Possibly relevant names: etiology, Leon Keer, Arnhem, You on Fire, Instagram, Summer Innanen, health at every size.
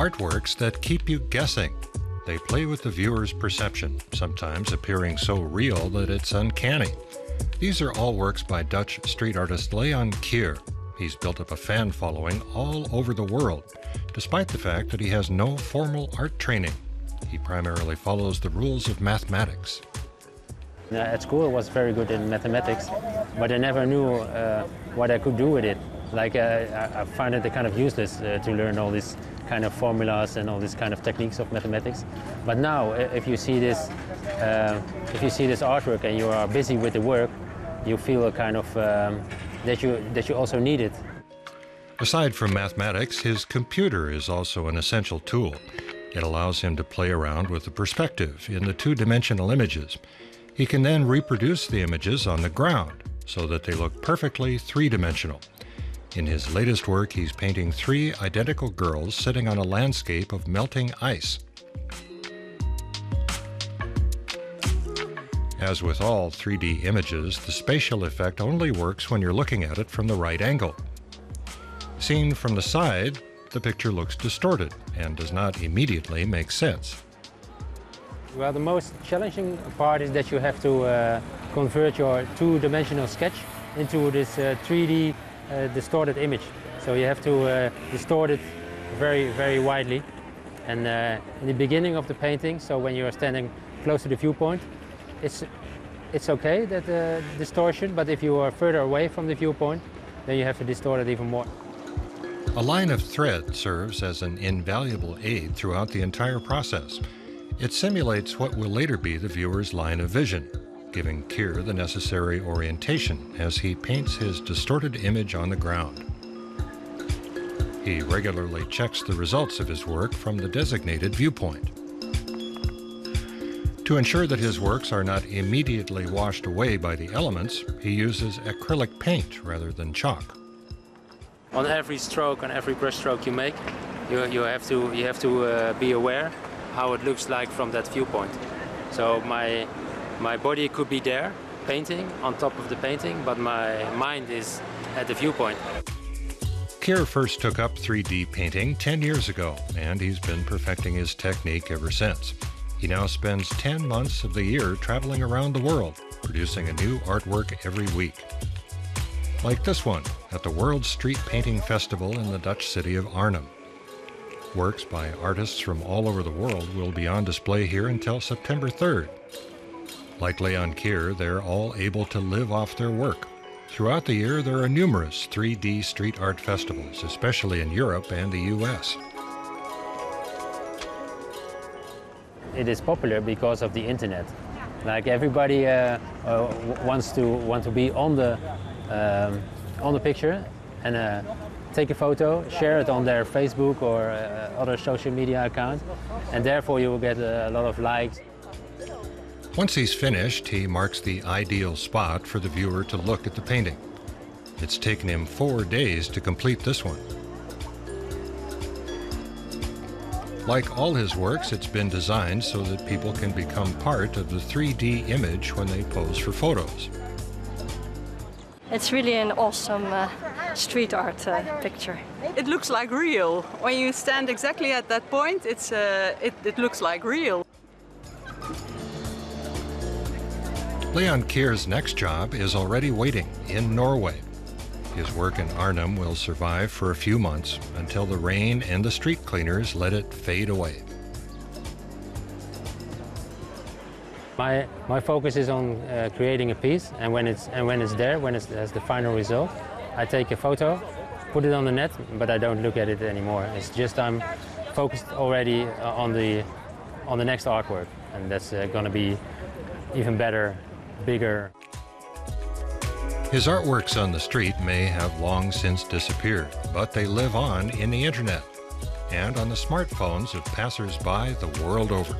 artworks that keep you guessing. They play with the viewer's perception, sometimes appearing so real that it's uncanny. These are all works by Dutch street artist Leon Keer. He's built up a fan following all over the world, despite the fact that he has no formal art training. He primarily follows the rules of mathematics. At school I was very good in mathematics, but I never knew what I could do with it. Like, I find it kind of useless to learn all these kind of formulas and all these kind of techniques of mathematics. But now, if you see this artwork and you are busy with the work, you feel a kind of that you also need it. Aside from mathematics, his computer is also an essential tool. It allows him to play around with the perspective in the two-dimensional images. He can then reproduce the images on the ground so that they look perfectly three-dimensional. In his latest work, he's painting three identical girls sitting on a landscape of melting ice. As with all 3D images, the spatial effect only works when you're looking at it from the right angle. Seen from the side, the picture looks distorted and does not immediately make sense. Well, the most challenging part is that you have to convert your two-dimensional sketch into this 3D distorted image. So you have to distort it very, very widely. And in the beginning of the painting, so when you are standing close to the viewpoint, it's okay, that distortion, but if you are further away from the viewpoint, then you have to distort it even more. A line of thread serves as an invaluable aid throughout the entire process. It simulates what will later be the viewer's line of vision, giving Keer the necessary orientation as he paints his distorted image on the ground. He regularly checks the results of his work from the designated viewpoint. To ensure that his works are not immediately washed away by the elements, he uses acrylic paint rather than chalk. On every stroke, on every brushstroke you make, you have to be aware how it looks like from that viewpoint. So my body could be there, painting, on top of the painting, but my mind is at the viewpoint. Keer first took up 3D painting 10 years ago, and he's been perfecting his technique ever since. He now spends 10 months of the year traveling around the world, producing a new artwork every week. Like this one at the World Street Painting Festival in the Dutch city of Arnhem. Works by artists from all over the world will be on display here until September 3rd. Like Leon Keer, they're all able to live off their work. Throughout the year, there are numerous 3D street art festivals, especially in Europe and the US. It is popular because of the internet. Like, everybody wants to be on the picture and take a photo, share it on their Facebook or other social media account, and therefore you will get a lot of likes. Once he's finished, he marks the ideal spot for the viewer to look at the painting. It's taken him 4 days to complete this one. Like all his works, it's been designed so that people can become part of the 3D image when they pose for photos. It's really an awesome street art picture. It looks like real. When you stand exactly at that point, it looks like real. Leon Keer's next job is already waiting in Norway. His work in Arnhem will survive for a few months until the rain and the street cleaners let it fade away. My focus is on creating a piece, and when it's there, as the final result, I take a photo, put it on the net, but I don't look at it anymore. It's just I'm focused already on the next artwork, and that's going to be even better, bigger. His artworks on the street may have long since disappeared, but they live on in the internet and on the smartphones of passers-by the world over.